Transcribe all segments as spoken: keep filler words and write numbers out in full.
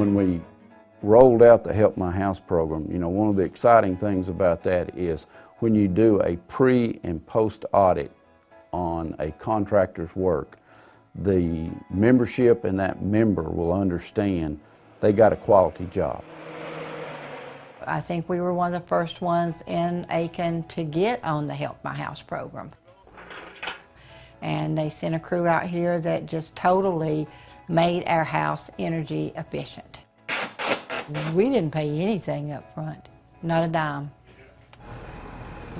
When we rolled out the Help My House program, you know, one of the exciting things about that is when you do a pre and post audit on a contractor's work, the membership and that member will understand they got a quality job. I think we were one of the first ones in Aiken to get on the Help My House program. And they sent a crew out here that just totally made our house energy efficient. We didn't pay anything up front, not a dime.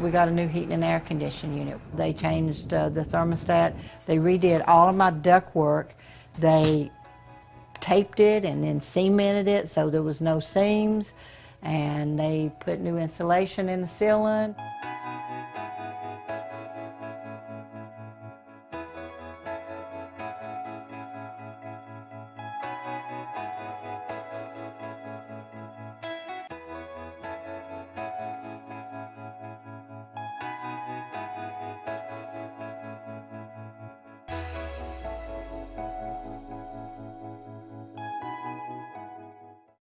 We got a new heating and air conditioning unit. They changed uh, the thermostat. They redid all of my duct work. They taped it and then cemented it so there was no seams. And they put new insulation in the ceiling.